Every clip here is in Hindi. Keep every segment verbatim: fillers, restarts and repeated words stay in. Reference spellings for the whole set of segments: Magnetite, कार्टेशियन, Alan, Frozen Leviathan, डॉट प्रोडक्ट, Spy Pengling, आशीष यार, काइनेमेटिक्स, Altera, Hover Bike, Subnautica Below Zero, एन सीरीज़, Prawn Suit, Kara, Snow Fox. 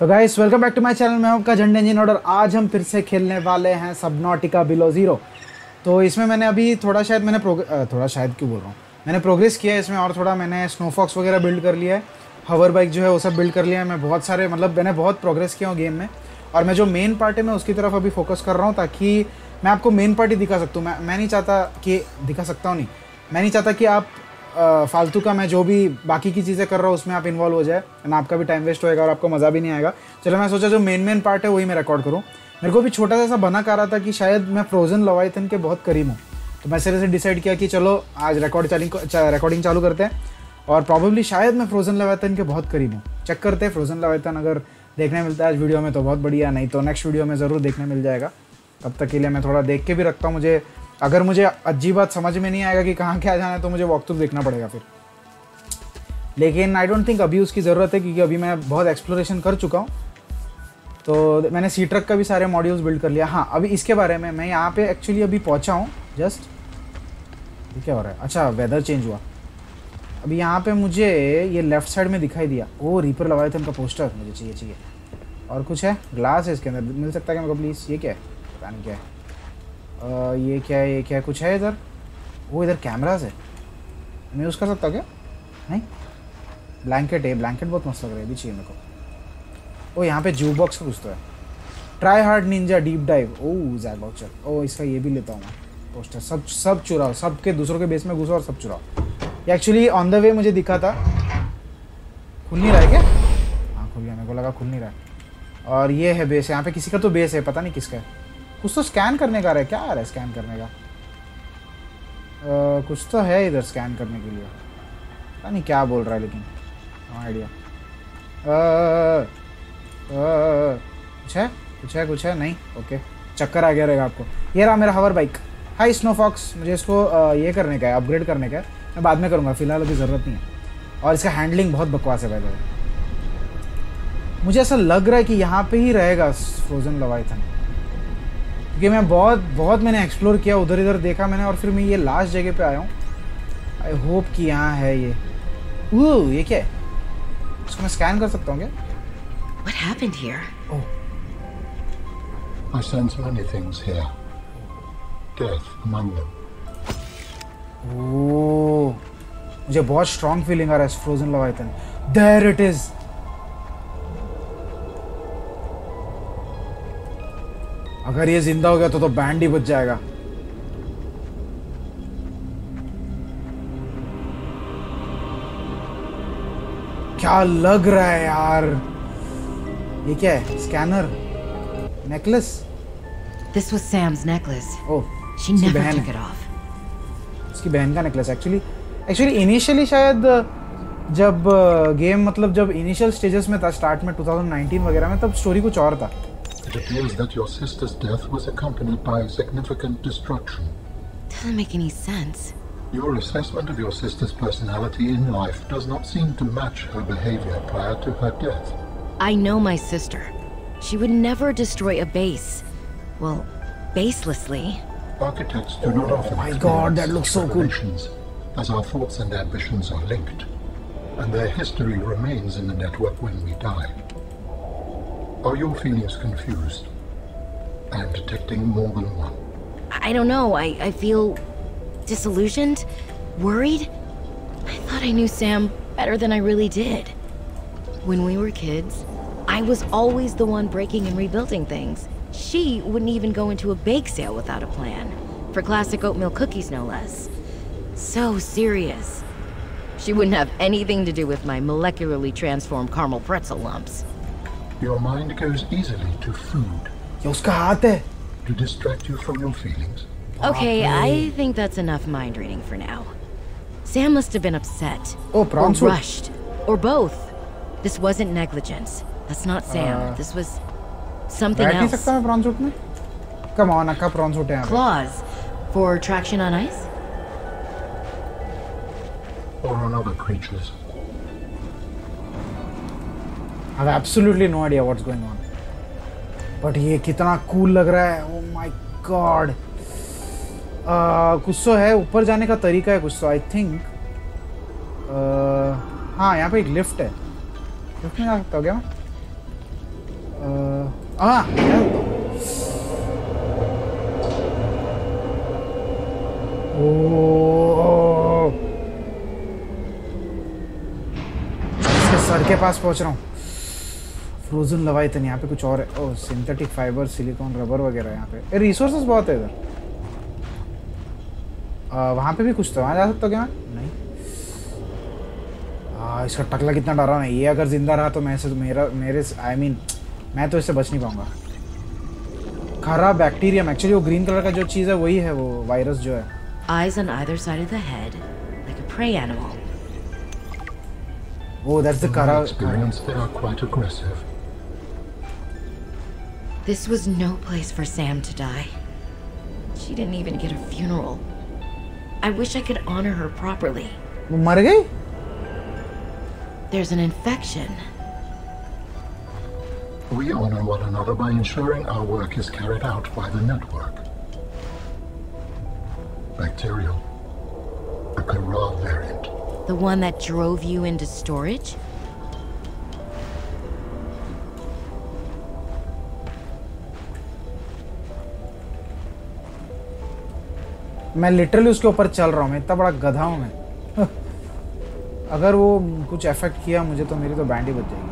तो guys welcome back to my channel, मैं आपका झंडे इंजीन और आज हम फिर से खेलने वाले हैं सबनॉटिका बिलो ज़ीरो। तो इसमें मैंने अभी थोड़ा शायद मैंने थोड़ा शायद क्यों बोल रहा हूँ मैंने प्रोग्रेस किया है इसमें, और थोड़ा मैंने स्नो फॉक्स वगैरह बिल्ड कर लिया है, हवर बाइक जो है वो सब बिल्ड कर लिया है। मैं बहुत सारे मतलब मैंने बहुत प्रोग्रेस किया हूँ गेम में, और मैं जो मेन पार्ट है मैं उसकी तरफ अभी फोकस कर रहा हूँ ताकि मैं आपको मेन पार्ट ही दिखा सकता हूँ। मैं मैं नहीं चाहता कि दिखा सकता हूँ नहीं मैं नहीं चाहता कि आप फालतू का मैं जो भी बाकी की चीज़ें कर रहा हूँ उसमें आप इन्वॉल्व हो जाए ना, आपका भी टाइम वेस्ट होएगा और आपको मज़ा भी नहीं आएगा। चलो मैं सोचा जो मेन मेन पार्ट है वही मैं रिकॉर्ड करूँ। मेरे को भी छोटा सा ऐसा बना कर रहा था कि शायद मैं फ्रोजन लेविएथन के बहुत करीब हूँ, तो मैं सिरे से डिसाइड किया कि चलो आज रिकॉर्ड चालिंग रिकॉर्डिंग चालू करते हैं और प्रॉबेबली शायद मैं फ्रोजन लेविएथन के बहुत करीब हूँ। चेक करते हैं, फ्रोजन लेविएथन अगर देखने मिलता है आज वीडियो में तो बहुत बढ़िया, नहीं तो नेक्स्ट वीडियो में ज़रूर देखने मिल जाएगा। तब तक के लिए मैं थोड़ा देख के भी रखता हूँ, मुझे अगर मुझे अजीब बात समझ में नहीं आएगा कि कहाँ क्या जाना है तो मुझे वॉक थ्रू देखना पड़ेगा फिर, लेकिन आई डोंट थिंक अभी उसकी ज़रूरत है क्योंकि अभी मैं बहुत एक्सप्लोरेशन कर चुका हूँ। तो मैंने सी ट्रक का भी सारे मॉड्यूल्स बिल्ड कर लिया। हाँ अभी इसके बारे में मैं यहाँ पे एक्चुअली अभी पहुँचा हूँ जस्ट, क्या हो रहा है? अच्छा वेदर चेंज हुआ। अभी यहाँ पर मुझे ये लेफ्ट साइड में दिखाई दिया, वो रीपर लगाए थे उनका पोस्टर, मुझे चाहिए चाहिए और कुछ है ग्लास है इसके अंदर, मिल सकता है क्या प्लीज़? ये क्या है? पता नहीं क्या है। आ, ये क्या है ये क्या है? कुछ है इधर, वो इधर कैमराज है, मैं यूज़ कर सकता क्या? नहीं, ब्लैंकेट है, ब्लैंकेट बहुत मस्त लग रहा है, भी चाहिए मेरे को। ओ यहाँ पे जू बॉक्स का कुछ तो है, try hard ninja deep dive, oh jack voucher, ओ इसका ये भी लेता हूँ मैं पोस्टर। सब सब चुराओ, सब के दूसरों के बेस में घुसो और सब चुराओ। ये एक्चुअली ऑन द वे मुझे दिखा था। खुल नहीं रहा है क्या? हाँ खुल गया, मेरे को लगा खुल नहीं रहा है। और ये है बेस, यहाँ पर किसी का तो बेस है, पता नहीं किसका है। कुछ तो स्कैन करने का रहा है, क्या आ रहा है स्कैन करने का? आ, कुछ तो है इधर स्कैन करने के लिए, पता नहीं क्या बोल रहा है लेकिन हाँ आइडिया। कुछ है कुछ है कुछ है नहीं, ओके चक्कर आ गया रहेगा आपको। ये रहा मेरा hover bike. Hi Snow Fox, मुझे इसको आ, ये करने का है, अपग्रेड करने का है, मैं बाद में करूँगा, फिलहाल अभी ज़रूरत नहीं है। और इसका हैंडलिंग बहुत बकवास है भाई, मुझे ऐसा लग रहा है कि यहाँ पर ही रहेगा फ्रोजन लेविएथन, क्योंकि मैं बहुत बहुत मैंने एक्सप्लोर किया, उधर इधर देखा मैंने और फिर मैं ये लास्ट जगह पे आया हूँ। आई होप कि यहाँ है ये। ओ ये क्या है? इसको मैं स्कैन कर सकता हूँ क्या? What happened here? Oh. I sense many things here. Death among them. Oh. मुझे बहुत स्ट्रॉन्ग फीलिंग आ रहा है frozen leviathan. There it is. अगर ये जिंदा हो गया तो तो बैंड ही बच जाएगा। क्या लग रहा है यार, ये क्या है? Scanner, necklace. This was Sam's necklace. Oh, she never took it off. उसकी बहन का नेकलेस। एक्चुअली एक्चुअली इनिशियली शायद जब गेम मतलब जब इनिशियल स्टेजेस में था, स्टार्ट में ट्वेंटी नाइनटीन वगैरह में, तब स्टोरी कुछ और था। It appears that your sister's death was accompanied by significant destruction. Doesn't make any sense. Your assessment of your sister's personality in life does not seem to match her behavior prior to her death. I know my sister. She would never destroy a base. Well, baselessly. Architects do not often. Oh my God, that looks so cool. As our thoughts and ambitions are linked, and their history remains in the network when we die. Are your feelings confused? I'm detecting more than one. I don't know. I I feel disillusioned, worried. I thought I knew Sam better than I really did. When we were kids, I was always the one breaking and rebuilding things. She wouldn't even go into a bake sale without a plan, for classic oatmeal cookies no less. So serious. She wouldn't have anything to do with my molecularly transformed caramel pretzel lumps. Your mind goes easily to food. Yo, uska haath hai. To distract you from your feelings. Okay, I think that's enough mind reading for now. Sam must have been upset. Oh, Prawn Suit. Or rushed. Or both. This wasn't negligence. That's not Sam. Uh, this was something else. Baith hi sakta hai Prawn Suit mein? Come on, akka Prawn Suit hai. Claws for traction on ice? Or on other creatures. I have absolutely no idea what's going on, but ये कितना cool लग रहा है। Oh my God, uh, कुछ तो है, ऊपर जाने का तरीका है कुछ तो। I think, uh, हाँ यहाँ पे एक लिफ्ट है, लिफ्ट में जा सकता हूँ क्या मैं? Uh, ah, there we go. Oh, इसके सर के पास पहुंच रहा हूँ। फ्रोजन लेविएथन, यहाँ पे कुछ और है। Oh, synthetic fibre, silicon, rubber वगैरह यहाँ पे। रिसोर्सेस बहुत है इधर। वहाँ पे भी कुछ था, वहाँ जा सकते हो क्या? नहीं। आ, इसका टकला कितना डरा है। ये अगर जिंदा रहा तो मैं से मेरा मेरे आई मीन मैं तो इससे बच नहीं पाऊंगा। खरा बैक्टीरियम, एक्चुअली वो ग्रीन कलर का जो चीज़ है वही है, वो वायरस जो है। Eyes on either side of the head, like a prey animal. Oh, that's the Kara experience. They are quite aggressive. This was no place for Sam to die. She didn't even get a funeral. I wish I could honor her properly. मर गई? There's an infection. We honor one another by ensuring our work is carried out by the network. Bacterial, the Kara variant. The one that drove you into storage? मैं literally उसके ऊपर चल रहा हूँ। मैं इतना बड़ा गधा हूँ मैं। अगर वो कुछ इफेक्ट किया मुझे तो मेरी तो बैंड ही बच जाएगी।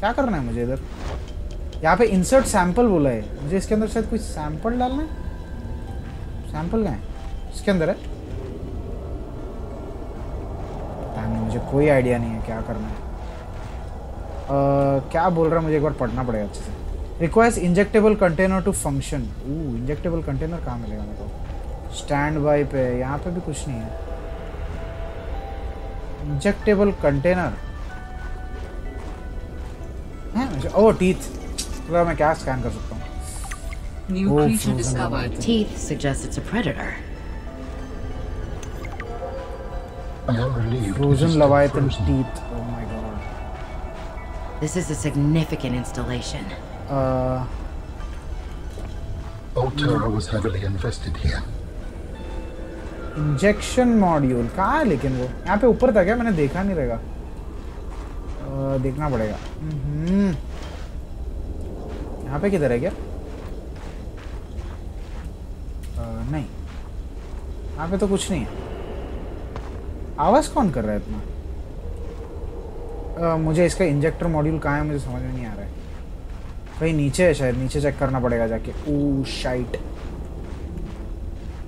क्या करना है मुझे इधर? यहाँ पे इंसर्ट सैंपल बोला है। मुझे इसके अंदर शायद कुछ सैंपल डालना है। सैंपल कहाँ है? इसके अंदर है? नहीं, मुझे कोई आइडिया नहीं है क्या करना है। uh, क्या बोल रहा है मुझे एक बार पढ़ना पड़ेगा अच्छे से। Requires injectable container to function. Oh, injectable container कहाँ मिलेगा मेरे को? स्टैंड बाई पे। यहाँ पे भी कुछ नहीं है। इंजेक्टेबल कंटेनर है मुझे। Oh, teeth. तो मैं क्या स्कैन कर सकता हूँ? New creature discovered. Teeth suggest it's a predator. Frozen Leviathan teeth. Oh my god. This is a significant installation. Uh. Altera was heavily invested here. Injection module. कहाँ है लेकिन वो? यहाँ पे ऊपर था क्या? मैंने देखा नहीं रहेगा। Uh, देखना पड़ेगा। हम्म। यहाँ पे किधर है क्या? Uh, नहीं। यहाँ पे तो कुछ नहीं है। आवाज़ कौन कर रहा है इतना? मुझे इसका इंजेक्टर मॉड्यूल कहाँ है मुझे समझ में नहीं आ रहा है। कहीं नीचे है शायद। नीचे चेक करना पड़ेगा जाके। ओ शाइट,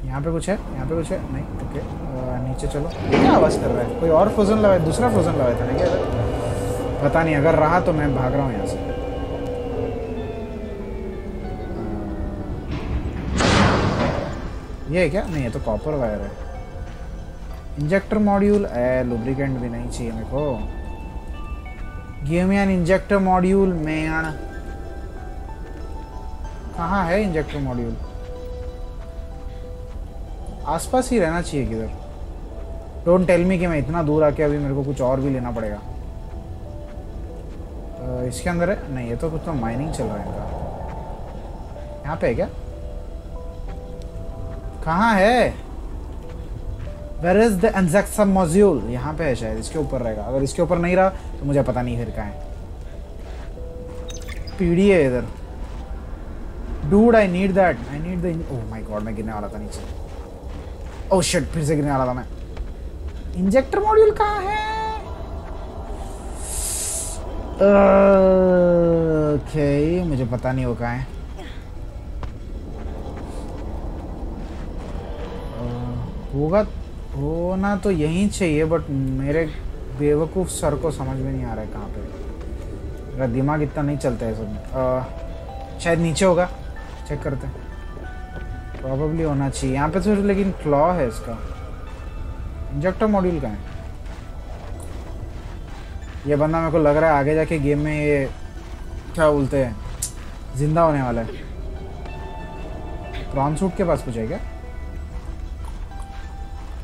यहाँ पे कुछ है? यहाँ पे कुछ है नहीं। ओके, नीचे चलो। क्या आवाज़ कर रहा है? कोई और फ्रोजन लगा है? दूसरा फ्रोजन लगा था ना क्या? पता नहीं, अगर रहा तो मैं भाग रहा हूँ यहाँ से। ये क्या? नहीं, ये तो कॉपर वायर है। इंजेक्टर मॉड्यूल है। लुब्रिकेंट भी नहीं चाहिए मेरे को। Give me an injector module man. कहाँ है इंजेक्टर मॉड्यूल? आसपास ही रहना चाहिए किधर। डोंट टेल मी कि मैं इतना दूर आके अभी मेरे को कुछ और भी लेना पड़ेगा। तो इसके अंदर है? नहीं, ये तो कुछ तो माइनिंग चल रहा है इनका। यहाँ पे है क्या? कहाँ है? Where is the injection module? यहाँ पे है शायद। इसके ऊपर रहेगा। अगर इसके ऊपर नहीं रहा तो मुझे पता नहीं फिर कहाँ है। पीढ़ी है इधर। Dude, I need that. I need the. Oh my God, मैं गिरने वाला था नीचे। Oh shit, फिर से गिरने वाला था मैं। इंजेक्टर मॉड्यूल कहाँ है? Okay, मुझे पता नहीं वो कहाँ है। होगा होना तो यहीं चाहिए, बट मेरे बेवकूफ़ सर को समझ में नहीं आ रहा है कहाँ पे। मेरा दिमाग इतना नहीं चलता है सब में। शायद नीचे होगा। चेक करते हैं। प्रॉबेबली होना चाहिए। यहाँ पे तो लेकिन क्लॉ है इसका। इंजेक्टर मॉड्यूल कहाँ है? ये बंदा मेरे को लग रहा है आगे जाके गेम में ये क्या बोलते हैं, जिंदा होने वाला है। प्रॉन सूट के पास कुछ है क्या?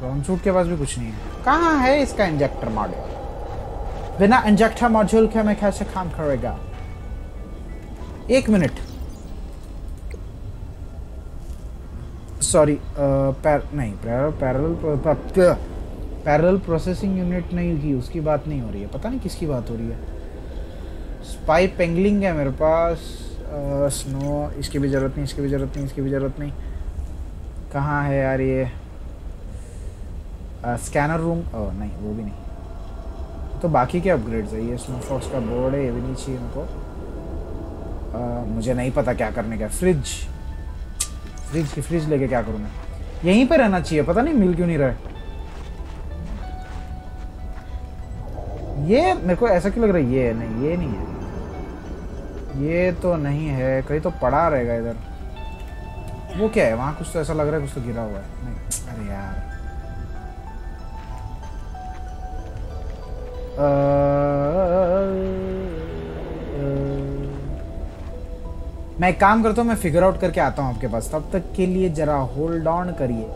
प्रॉन सूट के पास भी कुछ नहीं है। कहाँ है इसका इंजेक्टर मॉड्यूल? बिना इंजेक्टर मॉड्यूल के मैं कैसे काम करेगा? एक मिनट, सॉरी। पैर नहीं, पैरेलल पैरेलल प्रोसेसिंग यूनिट नहीं की उसकी बात नहीं हो रही है। पता नहीं किसकी बात हो रही है। स्पाई पेंगलिंग है मेरे पास, स्नो, इसकी भी ज़रूरत नहीं, इसकी भी ज़रूरत नहीं, इसकी भी ज़रूरत नहीं। कहाँ है यार ये स्कैनर रूम? ओह नहीं, वो भी नहीं। तो बाकी क्या अपग्रेड्स है? ये स्नो फॉक्स का बोर्ड है, ये भी नहीं चाहिए उनको। मुझे नहीं पता क्या करने का। फ्रिज, फ्रिज की फ्रिज लेके क्या करूँ मैं? यहीं पर रहना चाहिए, पता नहीं मिल क्यों नहीं रहा है। ये मेरे को ऐसा क्यों लग रहा है? ये नहीं, ये नहीं है, ये तो नहीं है, कहीं तो पड़ा रहेगा इधर। वो क्या है वहाँ? कुछ तो ऐसा लग रहा है कुछ तो गिरा हुआ है। नहीं, अरे यार मैं एक काम करता हूँ, मैं फिगर आउट करके आता हूँ आपके पास। तब तक के लिए जरा होल्ड ऑन करिए।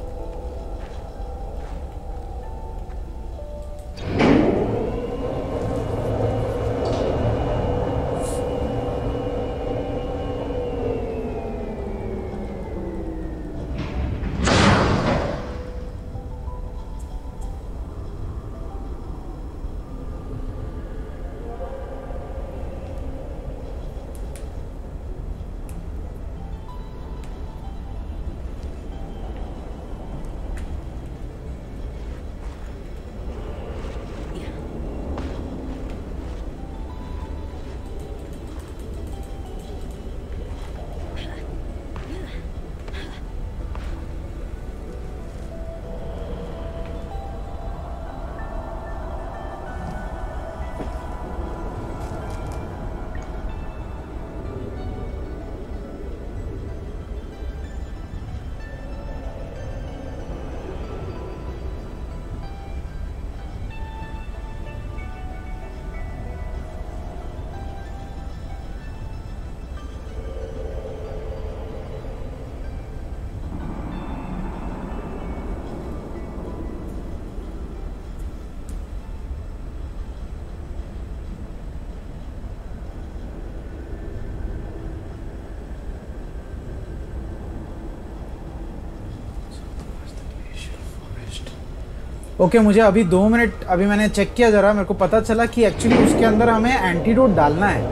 ओके okay, मुझे अभी दो मिनट, अभी मैंने चेक किया ज़रा, मेरे को पता चला कि एक्चुअली उसके अंदर हमें एंटीडोट डालना है।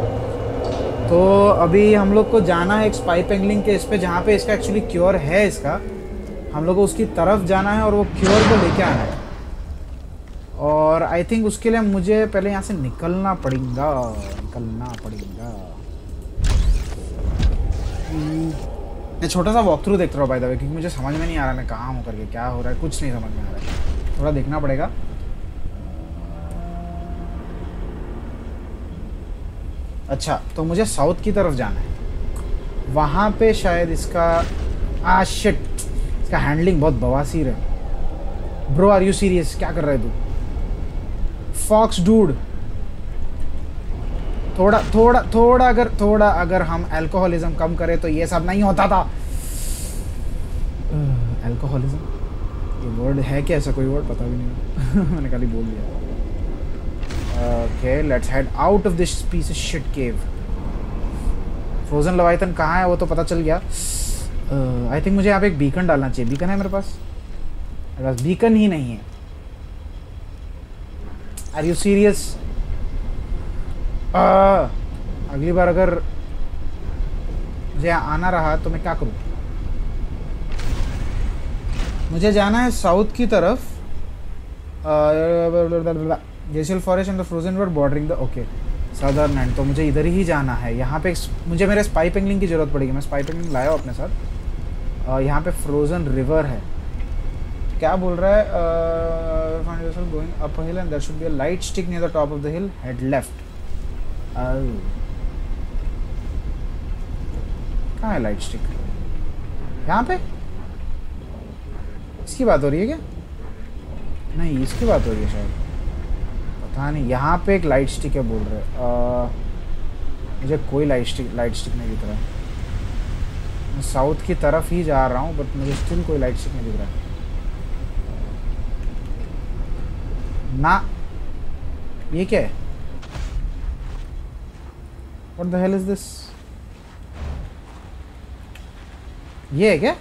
तो अभी हम लोग को जाना है एक स्पाई पेंगलिंग के इस पे, जहाँ पे इसका एक्चुअली क्योर है। इसका हम लोग को उसकी तरफ जाना है और वो क्योर को लेके आना है। और आई थिंक उसके लिए मुझे पहले यहाँ से निकलना पड़ेगा, निकलना पड़ेगा। मैं छोटा सा वॉक थ्रू देखता रहा बाय द वे, क्योंकि मुझे समझ में नहीं आ रहा मैं कहाँ हूँ करके, क्या हो रहा है कुछ नहीं समझ में आ रहा है, थोड़ा देखना पड़ेगा। अच्छा, तो मुझे साउथ की तरफ जाना है। वहाँ पे शायद इसका आ शिट, इसका हैंडलिंग बहुत बवासीर है। Bro are you serious? क्या कर रहे तू फॉक्स डूड? थोड़ा थोड़ा थोड़ा अगर थोड़ा अगर हम अल्कोहलिज्म कम करें तो ये सब नहीं होता था। अल्कोहलिज्म वर्ड है क्या? ऐसा कोई वर्ड पता भी नहीं मैंने खाली बोल दिया। Okay, let's head out of this piece of shit cave. Frozen leviathan कहाँ है वो तो पता चल गया। आई uh, थिंक मुझे यहाँ पे एक बीकन डालना चाहिए। बीकन है मेरे पास? मेरे पास बीकन ही नहीं है। Are you serious? अगली बार अगर मुझे आना रहा तो मैं क्या करूँ? मुझे जाना है साउथ की तरफ। Jesal forest and the frozen world bordering the okay southern end. तो मुझे इधर ही जाना है। यहाँ पे मुझे मेरे स्पाई पेंगलिंग की ज़रूरत पड़ेगी। मैं स्पाई पेंगलिंग लाया हूँ अपने साथ। uh, यहाँ पे फ्रोजन रिवर है। क्या बोल रहा है? Find yourself going up a hill and there should be a light stick near the top of the hill, head left. कहाँ है लाइट स्टिक? यहाँ पे? इसकी बात हो रही है क्या? नहीं, इसकी बात हो रही है शायद, पता नहीं। यहाँ पे एक लाइट स्टिक है बोल रहे। आ, मुझे कोई लाइट स्टिक लाइट स्टिक नहीं दिख रहा है। मैं साउथ की तरफ ही जा रहा हूँ बट मुझे स्टिल कोई लाइट स्टिक नहीं दिख रहा है ना। ये क्या है? What the hell is this? ये है क्या?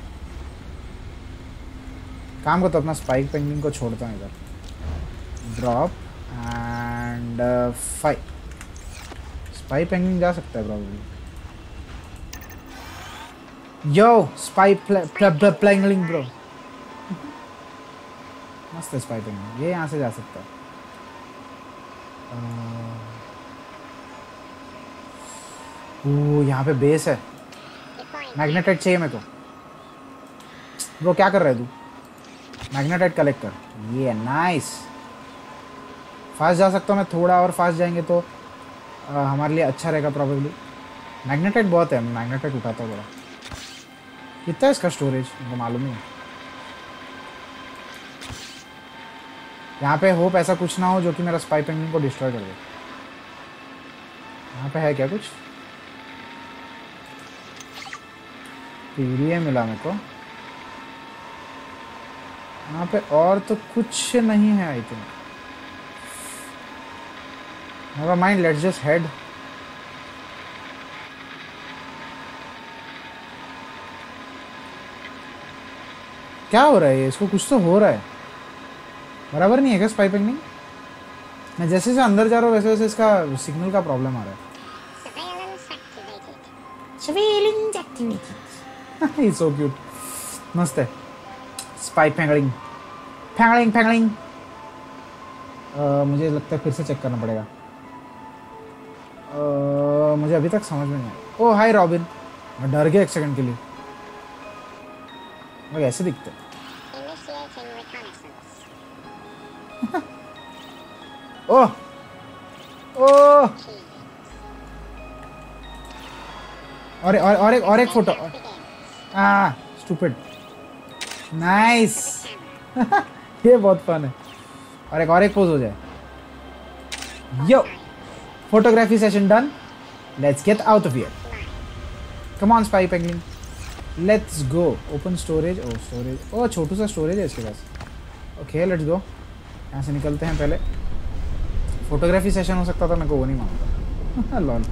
काम को तो अपना स्पाइक पेंगलिन को छोड़ता हूँ इधर। Drop and fight. स्पाई पेंगलिन जा सकता है प्रॉब्लम। यो स्पाई पेंगलिन ब्रो मस्त है स्पाई पेंगलिन, ये यहाँ से जा सकता है। ओह यहाँ पे बेस है, मैग्नेटाइट चाहिए मेरे को। ब्रो क्या कर रहा है तू? मैग्नेटाइट कलेक्ट कर, ये नाइस। फास्ट जा सकता हूँ मैं, थोड़ा और फास्ट जाएंगे तो आ, हमारे लिए अच्छा रहेगा प्रॉबेबली। मैग्नेटाइट बहुत है, मैग्नेटाइट उठाता हूँ बड़ा। कितना है इसका स्टोरेज मुझे मालूम नहीं है। यहाँ पे होप ऐसा कुछ ना हो जो कि मेरा स्पाई पेंगलिन को डिस्ट्रॉय कर दे। यहाँ पे है क्या कुछ? पीरिया मिला मेरे को। यहाँ पे और तो कुछ नहीं है I think. Never mind, let's just head. क्या हो रहा है? इसको कुछ तो हो रहा है, बराबर नहीं है क्या स्पाई पेंगलिन? मैं जैसे जैसे अंदर जा रहा हूँ वैसे वैसे इसका सिग्नल का प्रॉब्लम आ रहा है। It's so cute. मस्त है स्पाई पेंगलिन पेंगलिन पेंगलिन। मुझे लगता है फिर से चेक करना पड़ेगा। Uh, मुझे अभी तक समझ में नहीं आया। ओ हाय रॉबिन, मैं डर गया एक सेकंड के लिए। मैं ऐसे दिखते ओह ओह और और और एक और एक फोटो। आ स्टूपिड नाइस ये बहुत फन है। और एक और एक पोज हो जाए। यो photography session done, let's get out of here. Come on spy penguin, let's go. Open storage. Oh storage, oh छोटू सा storage है इसके पास। Okay let's go. यहाँ से निकलते हैं। पहले photography session हो सकता था, मेरे को वो नहीं मानता लॉन।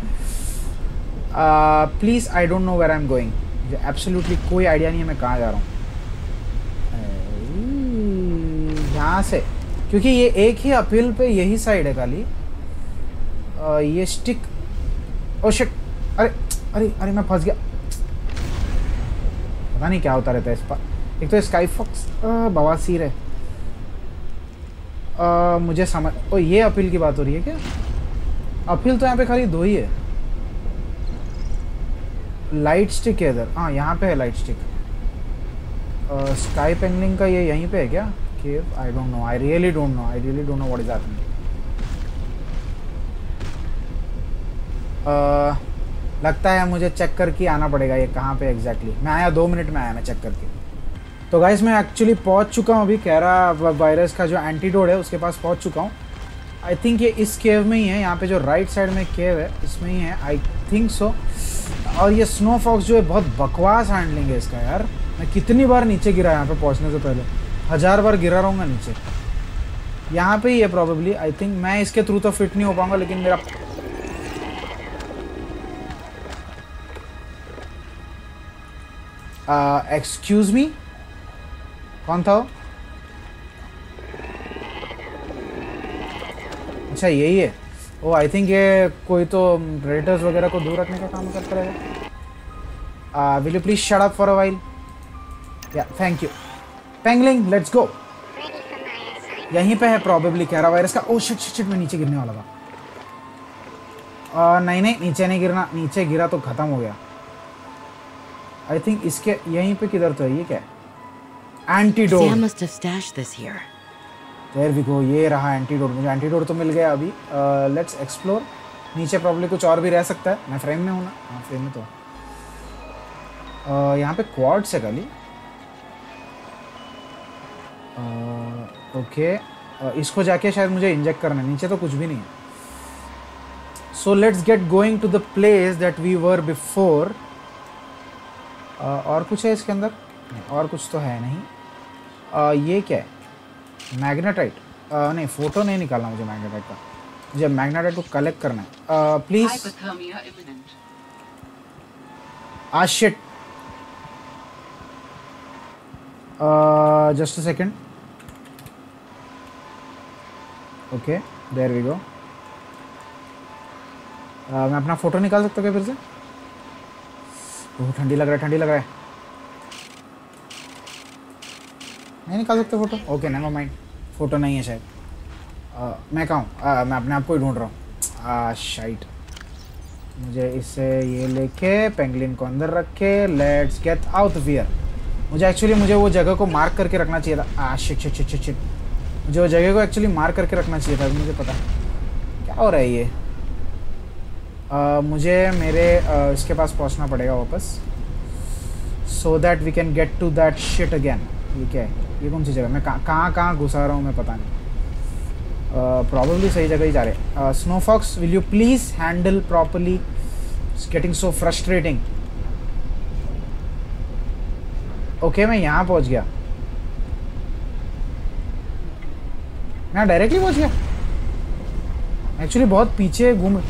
Please I don't know where I'm going. मुझे absolutely कोई idea नहीं है मैं कहाँ जा रहा हूँ। यहाँ से क्योंकि ये एक ही अपील पे यही साइड है खाली। Uh, ये स्टिक। ओ शिट, अरे अरे अरे मैं फंस गया। पता नहीं क्या होता रहता है इस पर। एक तो स्काई फॉक्स बवासीर है। uh, मुझे समझ। ओ ये अपील की बात हो रही है क्या? अपील तो यहाँ पे खाली दो ही है। लाइट स्टिक है इधर। हाँ यहाँ पे है light stick. uh, sky penguin का ये यहीं पे है क्या? I don't know, I really don't know, I really don't know what is happening. Uh, लगता है मुझे चेक करके आना पड़ेगा ये कहाँ पे एग्जैक्टली। मैं आया दो मिनट में आया मैं चेक करके। तो गाइस मैं एक्चुअली पहुँच चुका हूँ अभी। कैरा वायरस का जो एंटीडोट है उसके पास पहुँच चुका हूँ। आई थिंक ये इस केव में ही है। यहाँ पे जो राइट साइड में केव है इसमें ही है आई थिंक सो। और ये स्नो फॉक्स जो है बहुत बकवास हैंडलिंग है इसका यार। मैं कितनी बार नीचे गिरा यहाँ पर पहुँचने से पहले, हज़ार बार गिरा रहूँगा नीचे। यहाँ पर ही है प्रॉबेबली आई थिंक। मैं इसके थ्रू तो फिट नहीं हो पाऊँगा लेकिन मेरा एक्सक्यूज uh, मी कौन था वो? अच्छा यही है वो। आई थिंक ये कोई तो प्रेडेटर्स वगैरह को दूर रखने का काम करता रहेगा। Will you please shut up for a while? या थैंक यू पेंगलिन, लेट्स गो। यहीं पे है प्रॉबेबली कैरा वायरस का। ओ शिट शिट शिट, मैं नीचे गिरने वाला था। uh, नहीं नहीं नीचे नहीं गिरना, नीचे गिरा तो ख़त्म हो गया। आई थिंक इसके यहीं पे किधर तो है। ये क्या है? एंटीडोट। देयर वी गो, ये रहा एंटीडोट। मुझे एंटीडोट तो मिल गया अभी। Let's uh, explore. नीचे प्रॉब्लम कुछ और भी रह सकता है। मैं फ्रेम में हूँ ना? हाँ फ्रेम में तो। uh, यहाँ पे क्वार्ट्स है खाली। Okay uh, okay. uh, इसको जाके शायद मुझे इंजेक्ट करना है। नीचे तो कुछ भी नहीं है। So let's get going to the place that we were before. Uh, और कुछ है इसके अंदर? नहीं, और कुछ तो है नहीं। uh, ये क्या है? मैग्नेटाइट। uh, नहीं फोटो नहीं निकालना मुझे मैग्नेटाइट का। मुझे मैग्नेटाइट को कलेक्ट करना है please. Ah shit, just a second. Okay there we go. Ah, मैं अपना फ़ोटो निकाल सकता हूँ क्या फिर से? बहुत ठंडी लग रहा है, ठंडी लग रहा है। नहीं निकाल सकते photo? Okay never mind, photo नहीं है शायद। आ, मैं कहूँ मैं अपने आप को ही ढूंढ रहा हूँ। शाइट, मुझे इसे ये लेके पेंगलिन को अंदर रखे। Let's get out of here. मुझे एक्चुअली मुझे वो जगह को मार्क करके रखना चाहिए था। Ah shit shit shit shit, मुझे वो जगह को एक्चुअली मार्क करके रखना चाहिए था। मुझे पता क्या हो रहा है ये। आ, मुझे मेरे आ, इसके पास पहुंचना पड़ेगा वापस, so that we can get to that shit again. ये क्या है? ये कौन सी जगह? मैं कहाँ कहाँ घुसा रहा हूँ मैं पता नहीं। प्रॉब्लली uh, सही जगह ही जा रहे। Snow fox, will you please handle properly, it's getting so frustrating. Okay मैं यहाँ पहुँच गया, मैं डायरेक्टली पहुँच गया। एक्चुअली बहुत पीछे घूम।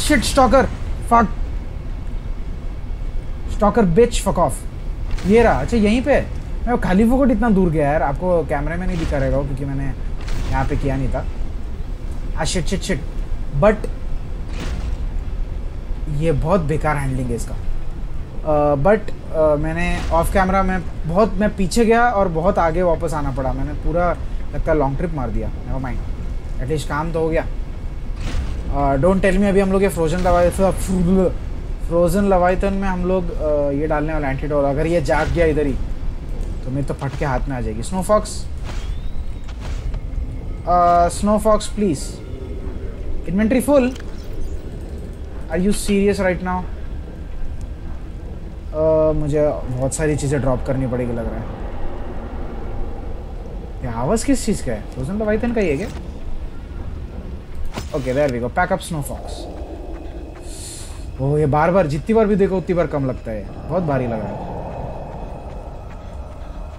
Shit stalker, fuck stalker bitch, fuck off. ये रहा। अच्छा यहीं पे मैं खाली फोकट इतना दूर गया यार, आपको कैमरे में नहीं दिखा रहेगा क्योंकि मैंने यहाँ पे किया नहीं था। Ah shit shit shit, but ये बहुत बेकार हैंडलिंग है इसका। आ, बट आ, मैंने ऑफ कैमरा में बहुत मैं पीछे गया और बहुत आगे वापस आना पड़ा। मैंने पूरा लगता है लॉन्ग ट्रिप मार दिया। नेवर माइंड, एटलीस्ट काम तो हो गया। डोंट टेल मी अभी हम लोग ये फ्रोजन लेविएथन फ्रोजन लेविएथन में हम लोग आ, ये डालने वाला एंटीडोर। अगर ये जाग गया इधर ही तो मेरे तो फटके हाथ में आ जाएगी। Snow fox, snow fox please, inventory full. Are you serious right now? मुझे बहुत सारी चीज़ें ड्रॉप करनी पड़ेगी लग रहा है। ये आवाज़ किस चीज़ का है? फ्रोजन लेविएथन का ही है क्या? Okay there we go, pack up snow fox. Oh ये बार बार जितनी बार भी देखो उतनी बार कम लगता है, बहुत भारी लग रहा है।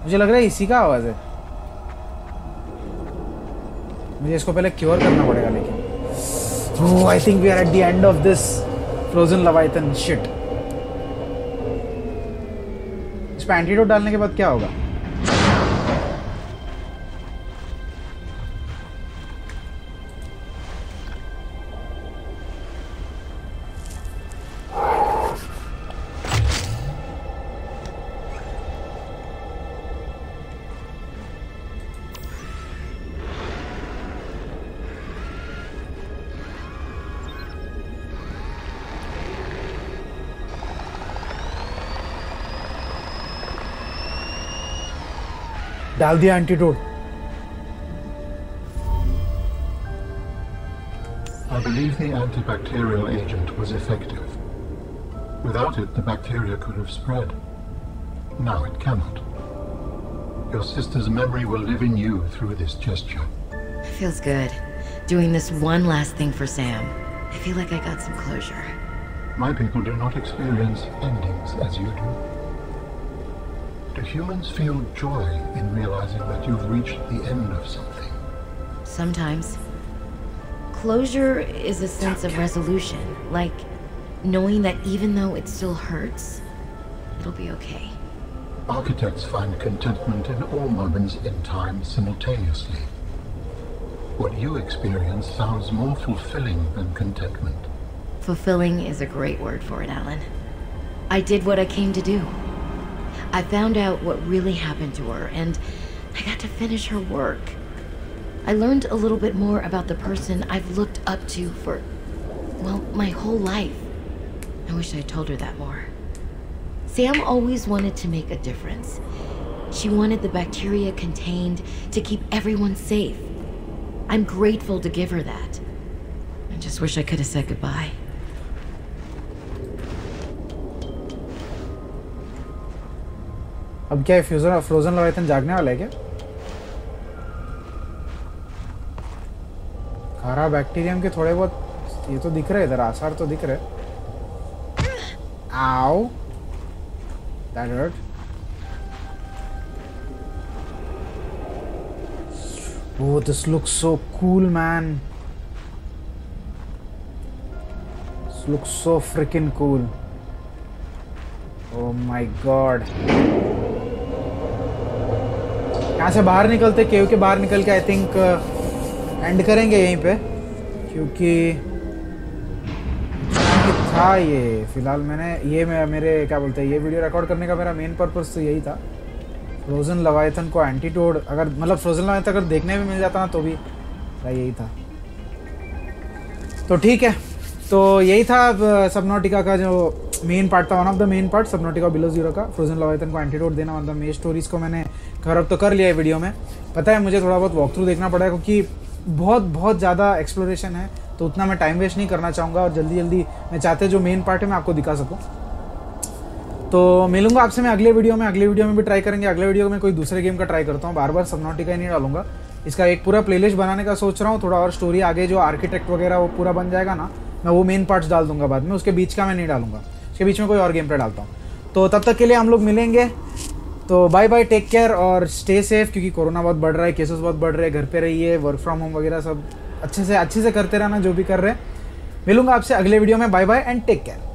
मुझे लग रहा है इसी का आवाज़ है। मुझे इसको पहले क्योर करना पड़ेगा लेकिन। Oh I think we are at the end of this frozen leviathan shit. इस पर एंटीडोट डालने के बाद क्या होगा? डाल दिया antidote. I believe the antibacterial agent was effective. Without it, the bacteria could have spread. Now it cannot. Your sister's memory will live in you through this gesture. Feels good. Doing this one last thing for Sam. I feel like I got some closure. My people do not experience endings as you do. Do humans feel joy in realizing that you've reached the end of something? Sometimes. Closure is a sense okay. of resolution, like knowing that even though it still hurts, it'll be okay. Architects find contentment in all moments in time simultaneously. What you experience sounds more fulfilling than contentment. Fulfilling is a great word for it, Alan. I did what I came to do. I found out what really happened to her, and I got to finish her work. I learned a little bit more about the person I've looked up to for, well, my whole life. I wish I'd told her that more. Sam always wanted to make a difference. She wanted the bacteria contained to keep everyone safe. I'm grateful to give her that. I just wish I could have said goodbye. अब क्या फ्यूजन फ्रोजन लेविएथन जागने वाला है क्या? खारा बैक्टीरियम के थोड़े बहुत ये तो दिख रहे इधर, आसार तो दिख रहे। Ow that hurt. Oh this looks so cool man, this looks so freaking cool. Oh my god, यहाँ से बाहर निकलते, केव के बाहर निकल के आई थिंक एंड करेंगे यहीं पे, क्योंकि था ये फिलहाल मैंने ये मैं मेरे क्या बोलते हैं ये वीडियो रिकॉर्ड करने का मेरा मेन पर्पस तो यही था, फ्रोजन लेविएथन को एंटीटोड अगर मतलब फ्रोजन लेविएथन अगर देखने में मिल जाता ना तो भी यही था। तो ठीक है, तो यही था सबनॉटिका का जो मेन पार्ट था, one of the main part Subnautica below zero का, फ्रोजन लेविएथन को एंटीटोड देना। One of the main stories को मैंने कवर अप तो कर लिया है वीडियो में। पता है मुझे थोड़ा बहुत वॉक थ्रू देखना पड़ा है क्योंकि बहुत बहुत ज़्यादा एक्सप्लोरेशन है, तो उतना मैं टाइम वेस्ट नहीं करना चाहूँगा और जल्दी जल्दी मैं चाहते जो मेन पार्ट है मैं आपको दिखा सकूँ। तो मिलूंगा आपसे मैं अगले वीडियो में, अगले वीडियो में भी ट्राई करेंगे। अगले वीडियो में कोई दूसरे गेम का ट्राई करता हूँ, बार बार सबनॉटिका ही नहीं डालूंगा। इसका एक पूरा प्लेलिस्ट बनाने का सोच रहा हूँ, थोड़ा और स्टोरी आगे जो आर्किटेक्ट वगैरह वो पूरा बन जाएगा ना, मैं वो मेन पार्ट्स डाल दूंगा बाद में, उसके बीच का मैं नहीं डालूंगा, उसके बीच में कोई और गेम प्ले डालता हूँ। तो तब तक के लिए हम लोग मिलेंगे, तो बाय बाय, टेक केयर और स्टे सेफ, क्योंकि कोरोना बहुत बढ़ रहा है, केसेस बहुत बढ़ रहे हैं, घर पे रहिए, वर्क फ्रॉम होम वगैरह सब अच्छे से अच्छे से करते रहना जो भी कर रहे हैं। मिलूंगा आपसे अगले वीडियो में, bye bye and take care.